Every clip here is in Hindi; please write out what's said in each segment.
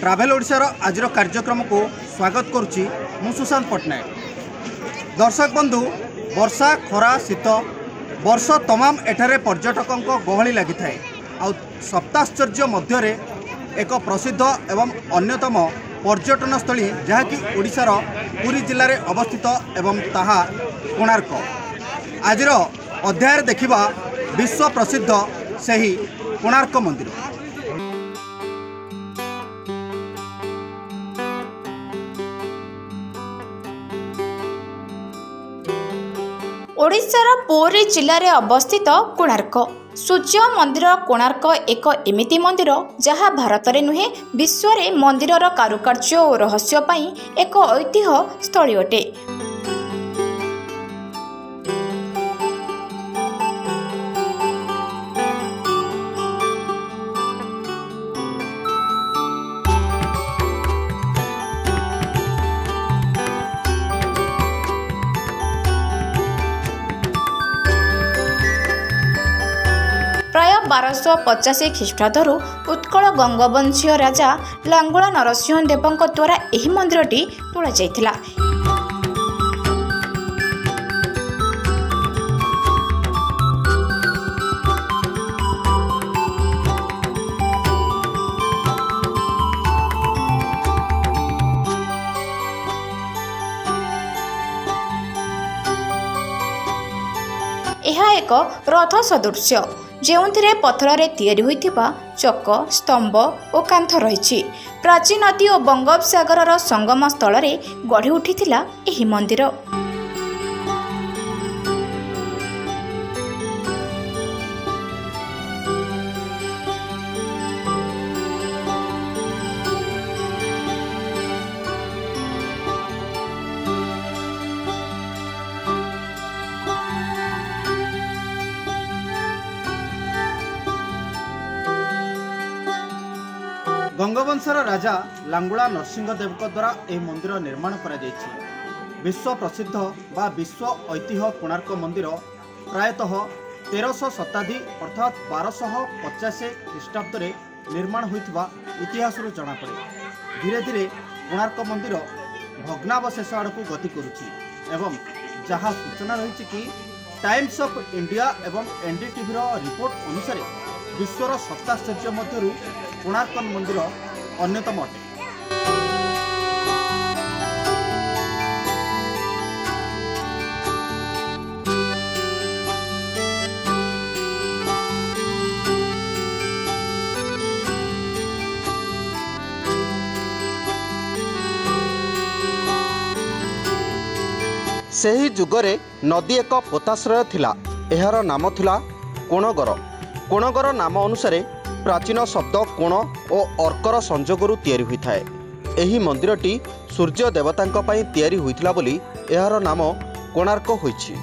ट्राभेल ओडिशार आज कार्यक्रम को स्वागत करुच्ची मु सुशान पटनायक। दर्शक बंधु, वर्षा खरा शीत वर्ष तमाम एठारे पर्यटक गहली लगी थाए। आ सप्ताश्चर्य मध्य एक प्रसिद्ध एवं अन्यतम पर्यटन स्थली जहाँकि ओडिशार पुरी जिले में अवस्थित एवं ताहा कोणार्क। आज अध्याय देखा विश्व प्रसिद्ध से ही कोणार्क मंदिर। ओडिशार पुरी जिले में अवस्थित कोणार्क सूर्य मंदिर। कोणार्क एक एमिति मंदिर जहाँ भारत में नुहे विश्व में मंदिरर कारुकार्य और रहस्य पई एक ऐतिह्य स्थल अटे। प्राय 1285 ख्रीष्टाब्दू उत्कल गंगवंशीय राजा लांगुळा नरसिंहदेव द्वारा यह मंदिरटी तोड़ा जाइथिला। यह एक रथ सदृश जेउंथिरे पत्थर तैयारी होइथिबा चक स्तंभ और कांथ रही। प्राचीन नदी और बंगोपसागर संगम स्थल रे गढ़ी उठिथिला एही मंदिर। गंगवंशर राजा लांगुळा नरसिंहदेव द्वारा यह मंदिर निर्माण करा जायछि। विश्व प्रसिद्ध बा विश्व ऐतिह्य कोणार्क मंदिर प्रायतः 1300 शताब्दी अर्थात 1285 ख्रीष्टाब्द रे निर्माण होइतबा इतिहास रु जाना पड़े। धीरे धीरे कोणार्क मंदिर भग्नावशेष आड़क गति करुछि एवं जहाँ सूचना रही कि टाइम्स ऑफ इंडिया एवं एनडीटीवी रिपोर्ट अनुसार विश्वर सप्ताश्चर्य मध्य कोणार्क मंदिर अन्यतम अटे। से ही जुगरे नदी एक पोताश्रय थिला। एहर नाम थिला कोणगर। कोणगर नाम अनुसारे प्राचीन शब्द कोण और अर्कर संजोगरु तैयारी होई थाए। एही मंदिरटी सूर्य देवतांका पाई तैयारी होइतला बोली एहार नाम कोणार्क होईछि।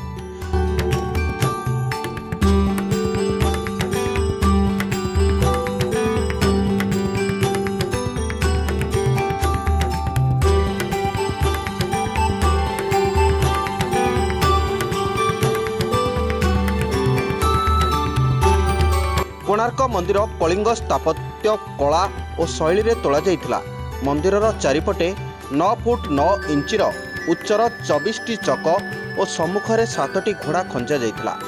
कोणार्क मंदिर कलिंग स्थापत्य कला और शैली रे तोला जाइथिला। मंदिर चारिपटे 9 फुट 9 इंचर उच्चर 24टी चक और सम्मुखरे 7टी घोड़ा खंजा जाइथिला।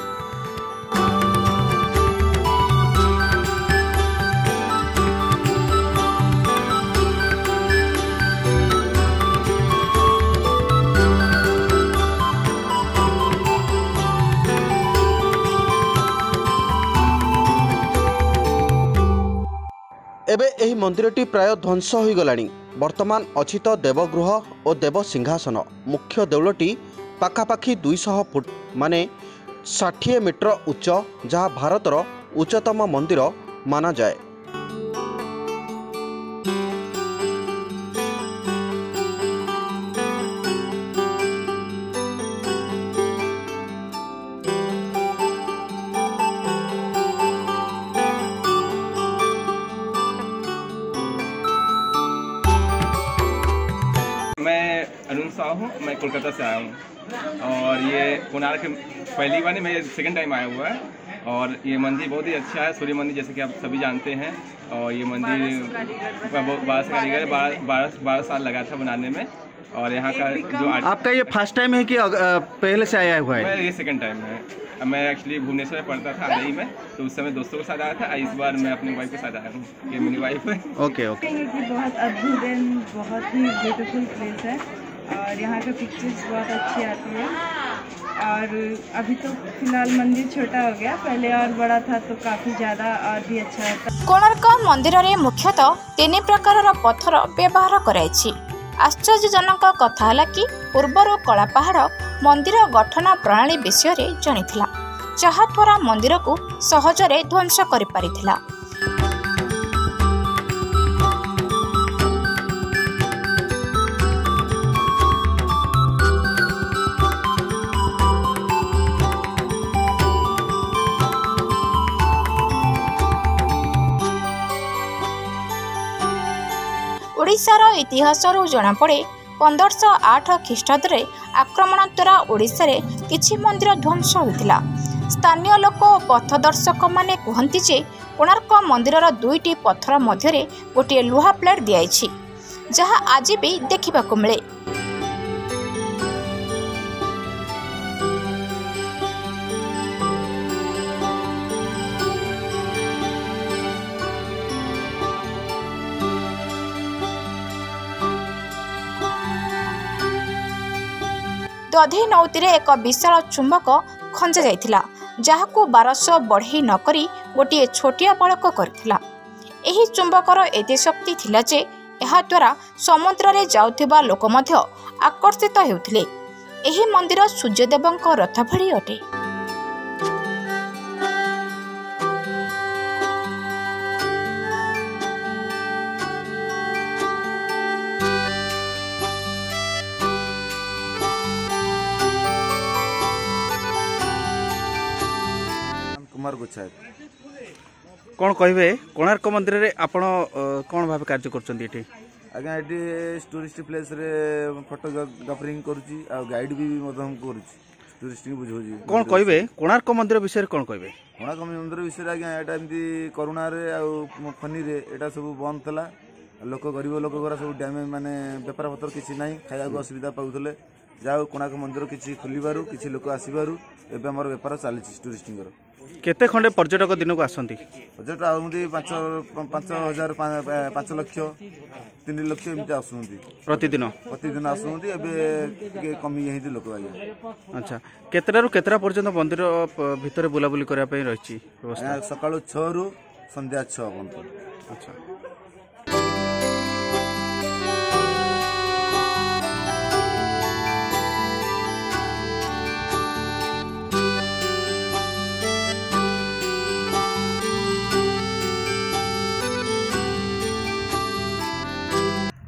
एबे एही मंदिरटी प्राय ध्वंस हो गलाणी। वर्तमान अछि तो देवगृह और देव सिंहासन। मुख्य देउलटी पाखापाखि 200 फुट माने 60 मीटर उच्च जहाँ भारतर उच्चतम मंदिर माना जाए। मैं कोलकाता से आया हूँ और ये कोणार्क पहली बार नहीं, मैं सेकंड टाइम आया हुआ है। और ये मंदिर बहुत ही अच्छा है, सूर्य मंदिर जैसे कि आप सभी जानते हैं। और ये मंदिर बारस कारीगर 12 साल लगा था बनाने में। और यहाँ का जो आपका ये फर्स्ट टाइम है कि पहले से आया हुआ है? ये सेकंड टाइम है। मैं एक्चुअली भुवनेश्वर में पढ़ता था आगई में, तो उस समय दोस्तों के साथ आया था। इस बार मैं अपनी वाइफ के साथ आया हूँ, ये मेरी वाइफ है। Okay okay. बहुत अद्भुत एंड बहुत ही ब्यूटीफुल प्लेस है और यहाँ के पिक्चर्स बहुत अच्छी आती है। और अभी तो फिलहाल मंदिर छोटा हो गया, पहले और बड़ा था तो काफ़ी ज़्यादा और भी अच्छा होता। कोणार्क मंदिर में मुख्यतः 3 प्रकार पत्थर व्यवहार कराई। आश्चर्यजनक कथा है कि पूर्वर कलापहाड़ मंदिर गठन प्रणाली विषय में जानी था, जहाद्वारा मंदिर को सहजरे ध्वंस कर पारी थिला। ओडिशार इतिहासरू जनापड़े 1508 ख्रीष्टाब्दे आक्रमण द्वारा ओडिशा रे किछि मंदिर ध्वंस होइतिला। स्थानीय लोक पथदर्शक माने कहती जे कोणार्क मंदिरर 2टी पत्थर मध्य गोटे लुहा प्लेट दियाइछि, जहाँ आज भी देखा मिले। दधे नौती में एक विशाल चुंबक खंजा जाइथिला, जहाको 1200 बढ़े नक गोटे छोटिया बड़क करथिला। एही चुंबकर एते शक्ति थिला जे एहा द्वारा समुद्र रे जाउथिबा लोक मध्य आकर्षित हेउथिले। एही मंदिर सूर्यदेवंक रथ भड़ी अटे। कौन कहे कोणार्क मंदिर रे आपण कौन भाव कार्य कर? आज्ञा ये टूरिस्ट प्लेस रे फोटोग्राफरिंग कर गाइड भी कर टूरिस्ट बुझाऊँ। कौन कहे कोणार्क मंदिर विषय? कौन कहे कोणार्क मंदिर विषय? आज्ञा यहाँ एमती करोना फनी एटा सब बंद था। लोक गरीब लोक गुरा सब डैमेज माने बेपार पतर किसी ना खाया असुविधा पाते। जाओ कोणार्क मंदिर किसी खोलू कि लोक आसपार एमर बेपार चलती टूरिस्ट। केते खंडे पर्यटक दिन को आसती? पर्यटक आसती 5,000 5,000,000 5,000,000 3,00,000 एमती आसती प्रतिदिन। प्रतिदिन आसती ए कमी जाती लोक। आज्ञा अच्छा केतरू केतरा पर्यटन मंदिर भितर बुलाबुली करने रही? सका 6 संध्या 6 पर्यटन। अच्छा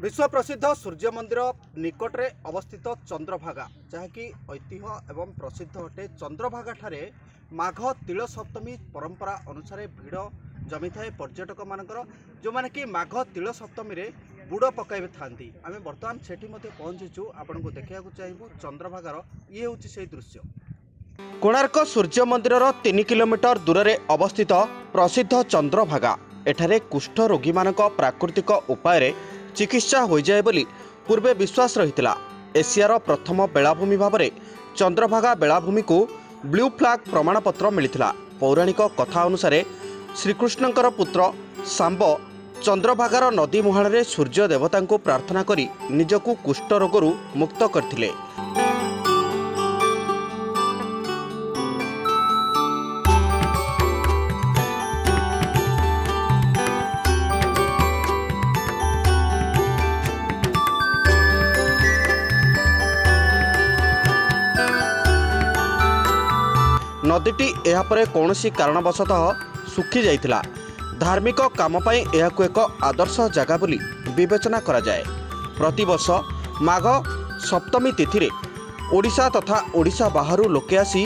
विश्व प्रसिद्ध सूर्य मंदिर निकट रे अवस्थित चंद्रभागा, जहाँकि ऐतिह्य एवं प्रसिद्ध अटे। चंद्रभागा ठारे माघ तिल सप्तमी परंपरा अनुसार भिड़ जमी थाए पर्यटक मानकर, जो माने कि माघ तिल सप्तमी रे बुड़ पकाई था। आम बर्तमान सेठी पहुंचीचु, आपण को देखा चाहूँ चंद्रभागार ये हूँ से दृश्य। कोणार्क सूर्य मंदिर 3 किलोमीटर दूर में अवस्थित प्रसिद्ध चंद्रभागा एठारे कुष्ठ रोगी मानक प्राकृतिक उपाय चिकित्सा हो जाए बोली पूर्वे विश्वास रही। एशियार प्रथम बेलाभूमि भाव में चंद्रभागा बेलाभूमि को ब्लू फ्लैग प्रमाणपत्र मिलता। पौराणिक कथा अनुसार श्रीकृष्ण पुत्र सांब चंद्रभागार नदी मुहाणे सूर्य देवता को प्रार्थना करी निजकु कुष्ठ रोगरु मुक्त करथिले। नदीटी एहापरे कौनसी कारणवशतः सुखी जाइथिला। धार्मिक काम पई एहाकु एक आदर्श जगह बोली विवेचना करा जाए। प्रतिवर्ष माघ सप्तमी तिथि ओडिशा तथा ओडिशा बाहरु लोके आसी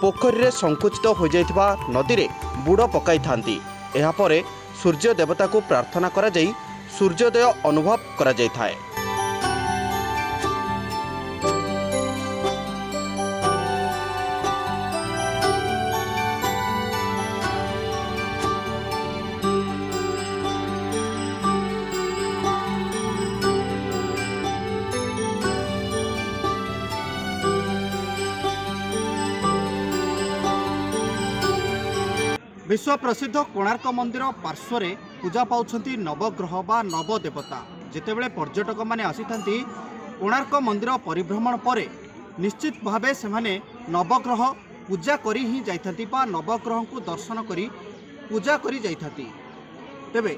पोखरी रे संकुचित हो जाइथिबा नदी रे बुड़ पकाई थांती। एहापरे सूर्य देवता को प्रार्थना करा जाई सूर्योदय अनुभव करा जाई थाए। विश्व प्रसिद्ध कोणार्क मंदिर पार्श्वर पूजा पाँच नवग्रह बा नवदेवता जितेबले पर्यटक मैंने आसीथांती कोणार्क मंदिर परिभ्रमण पर निश्चित भावे से नवग्रह पूजा करी ही जाइथांती बा नवग्रह को दर्शन करी पूजा करी जाइथांती। तेबे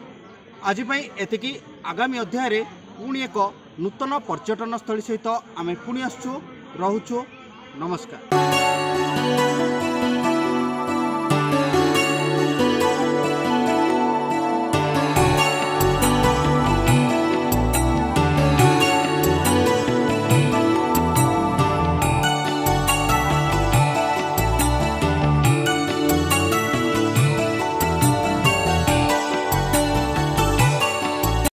आज पई एतिकी आगामी अध्याय पुणी एक नूतन पर्यटन स्थल सहित आम पुणी आसुचु। नमस्कार।